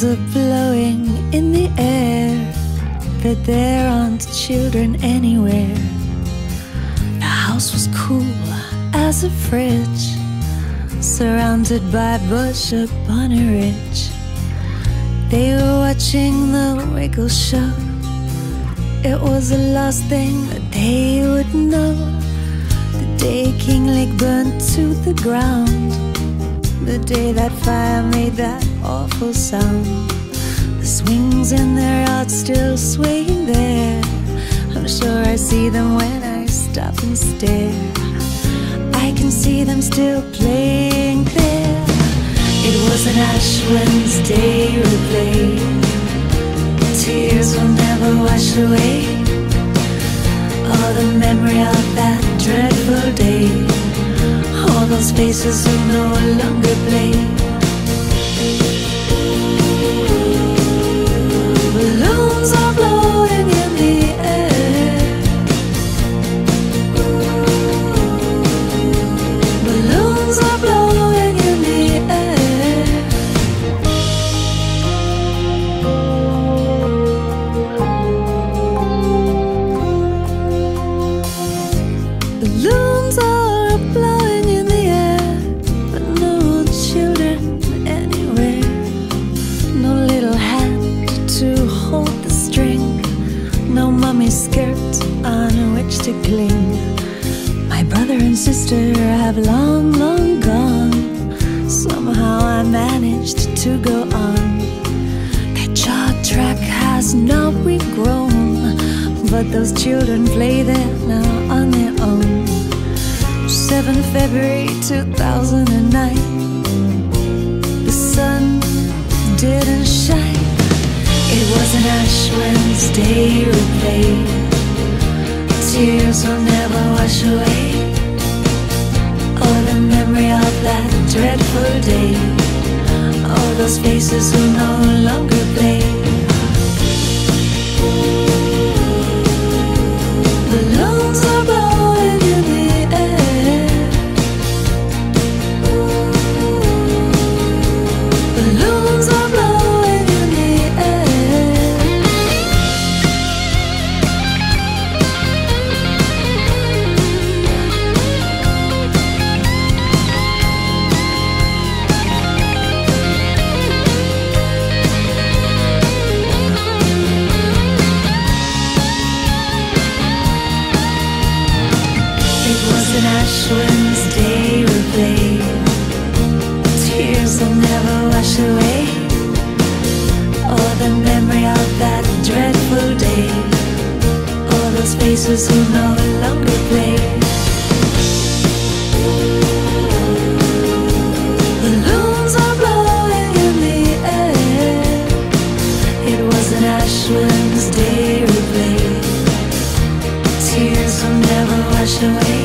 Bells are blowing in the air, but there aren't children anywhere. The house was cool as a fridge, surrounded by bush upon a ridge. They were watching the Wiggle Show. It was the last thing that they would know. The day Kinglake burnt to the ground, the day that fire made that awful sound. The swings in their yards still swaying there. I'm sure I see them when I stop and stare. I can see them still playing there. It was an Ash Wednesday replay. Tears will never wash away all the memory of that dreadful day. All those faces will no longer play. Balloons are blowing in the air. Balloons are blowing in the air. Balloons are blowing in the air, but no children anywhere. No little hand to hold the string, no mommy's skirt on which to cling. My brother and sister have long, long gone. Somehow I managed to go on. That jaw track has now regrown, but those children play there now on their own. 7th February 2009, the sun didn't shine. It was an Ash Wednesday replay. Tears will never wash away all the memory of that dreadful day. All those faces will no longer play. Balloons are blowing in the air. Balloons are blowing in the air. It was an Ash Wednesday replay. Tears will never wash away all the memory of that dreadful day. All those faces will no longer play. Balloons are blowing in the air. It was an Ash Wednesday replay. Tears will never wash away